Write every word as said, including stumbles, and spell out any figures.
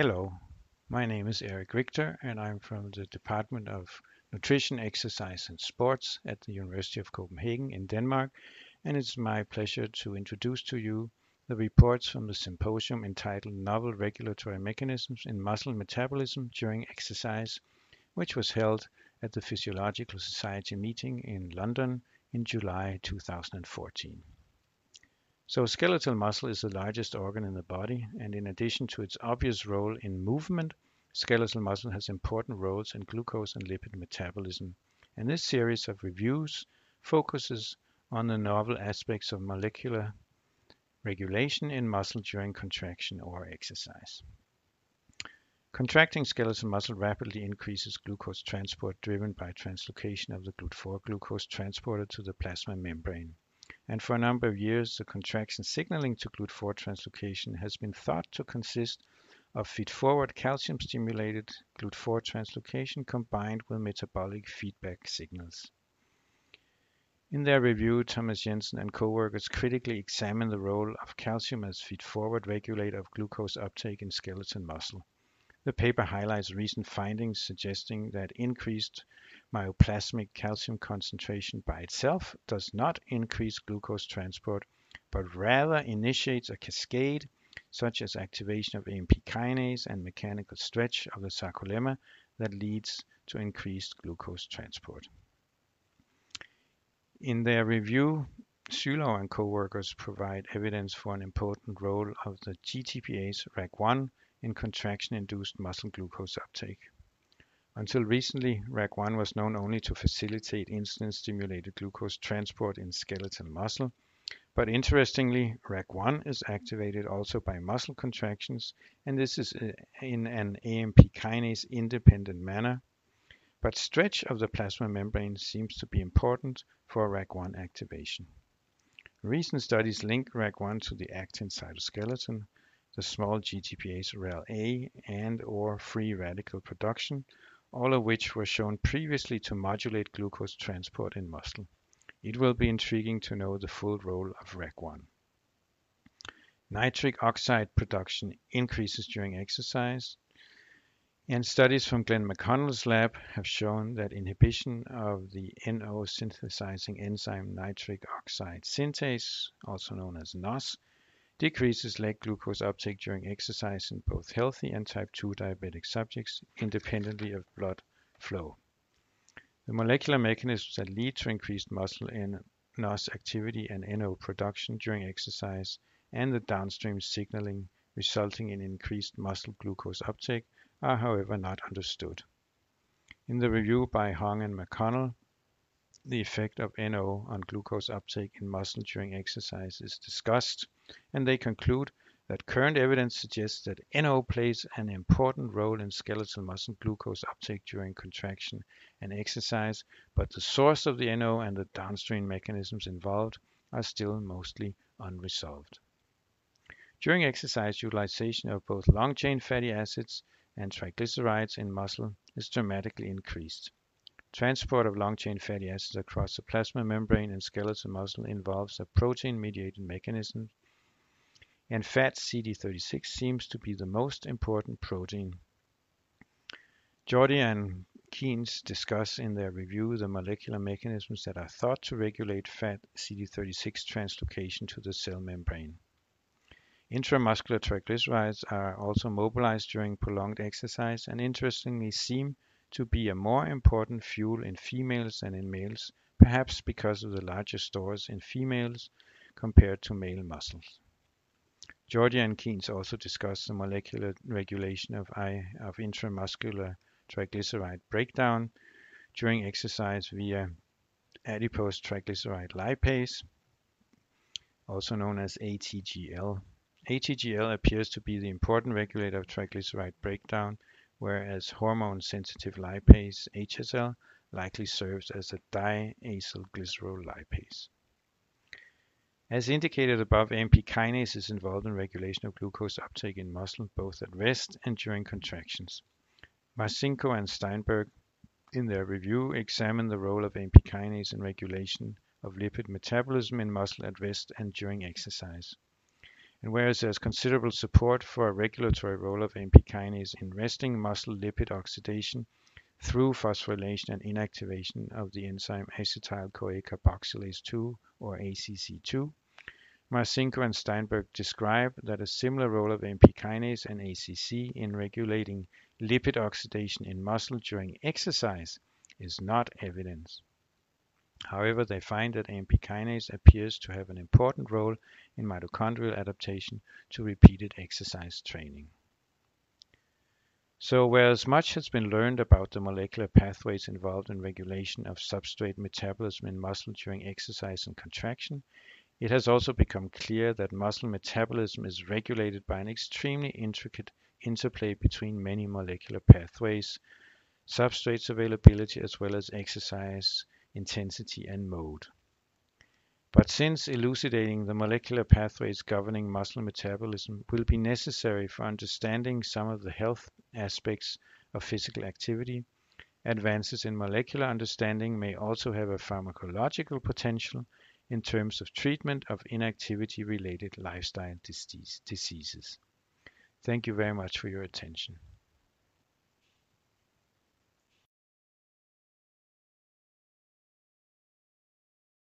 Hello, my name is Erik Richter and I'm from the Department of Nutrition, Exercise and Sports at the University of Copenhagen in Denmark, and it's my pleasure to introduce to you the reports from the symposium entitled Novel Regulatory Mechanisms in Muscle Metabolism During Exercise, which was held at the Physiological Society meeting in London in July two thousand fourteen. So skeletal muscle is the largest organ in the body, and in addition to its obvious role in movement, skeletal muscle has important roles in glucose and lipid metabolism. And this series of reviews focuses on the novel aspects of molecular regulation in muscle during contraction or exercise. Contracting skeletal muscle rapidly increases glucose transport driven by translocation of the glut four glucose transporter to the plasma membrane. And for a number of years, the contraction signaling to glut four translocation has been thought to consist of feed-forward calcium-stimulated glut four translocation combined with metabolic feedback signals. In their review, Thomas Jensen and co-workers critically examined the role of calcium as feed-forward regulator of glucose uptake in skeletal muscle. The paper highlights recent findings suggesting that increased myoplasmic calcium concentration by itself does not increase glucose transport, but rather initiates a cascade such as activation of A M P kinase and mechanical stretch of the sarcolemma that leads to increased glucose transport. In their review, Sylow and co-workers provide evidence for an important role of the G T Pase R A C one in contraction-induced muscle glucose uptake. Until recently, R A C one was known only to facilitate insulin-stimulated glucose transport in skeletal muscle, but interestingly, R A C one is activated also by muscle contractions, and this is in an A M P kinase-independent manner, but stretch of the plasma membrane seems to be important for R A C one activation. Recent studies link R A C one to the actin cytoskeleton, the small G T Pase RalA and or free radical production, all of which were shown previously to modulate glucose transport in muscle. It will be intriguing to know the full role of R A C one. Nitric oxide production increases during exercise, and studies from Glenn McConnell's lab have shown that inhibition of the N O S synthesizing enzyme nitric oxide synthase, also known as N O S, decreases leg glucose uptake during exercise in both healthy and type two diabetic subjects, independently of blood flow. The molecular mechanisms that lead to increased muscle and N O S activity and N O production during exercise and the downstream signaling resulting in increased muscle glucose uptake are, however, not understood. In the review by Hong and McConnell, the effect of N O on glucose uptake in muscle during exercise is discussed, and they conclude that current evidence suggests that N O plays an important role in skeletal muscle glucose uptake during contraction and exercise, but the source of the N O and the downstream mechanisms involved are still mostly unresolved. During exercise, utilization of both long-chain fatty acids and triglycerides in muscle is dramatically increased. Transport of long-chain fatty acids across the plasma membrane and skeletal muscle involves a protein-mediated mechanism, and fat C D thirty-six seems to be the most important protein. Jordy and Kiens discuss in their review the molecular mechanisms that are thought to regulate fat C D thirty-six translocation to the cell membrane. Intramuscular triglycerides are also mobilized during prolonged exercise and interestingly seem to be a more important fuel in females than in males, perhaps because of the larger stores in females compared to male muscles. Georgia and Keynes also discuss the molecular regulation of, I, of intramuscular triglyceride breakdown during exercise via adipose triglyceride lipase, also known as A T G L. A T G L appears to be the important regulator of triglyceride breakdown, whereas hormone-sensitive lipase, H S L, likely serves as a diacylglycerol lipase. As indicated above, A M P kinase is involved in regulation of glucose uptake in muscle, both at rest and during contractions. Marcinko and Steinberg, in their review, examined the role of A M P kinase in regulation of lipid metabolism in muscle at rest and during exercise. and whereas there's considerable support for a regulatory role of A M P kinase in resting muscle lipid oxidation through phosphorylation and inactivation of the enzyme acetyl-CoA carboxylase two, or A C C two, Marcinko and Steinberg describe that a similar role of A M P kinase and A C C in regulating lipid oxidation in muscle during exercise is not evidence. However, they find that A M P kinase appears to have an important role in mitochondrial adaptation to repeated exercise training. So, whereas much has been learned about the molecular pathways involved in regulation of substrate metabolism in muscle during exercise and contraction, it has also become clear that muscle metabolism is regulated by an extremely intricate interplay between many molecular pathways, substrates availability, as well as exercise intensity and mode. But since elucidating the molecular pathways governing muscle metabolism will be necessary for understanding some of the health aspects of physical activity, advances in molecular understanding may also have a pharmacological potential in terms of treatment of inactivity-related lifestyle diseases. Thank you very much for your attention.